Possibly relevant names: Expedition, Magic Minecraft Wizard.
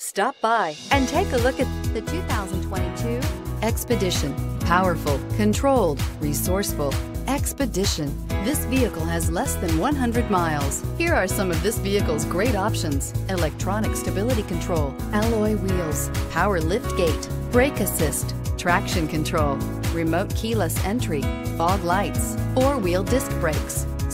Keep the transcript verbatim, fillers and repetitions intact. Stop by and take a look at the two thousand twenty-two Expedition. Powerful, controlled, resourceful. Expedition. This vehicle has less than one hundred miles. Here are some of this vehicle's great options: electronic stability control, alloy wheels, power lift gate, brake assist, traction control, remote keyless entry, fog lights, four-wheel disc brakes,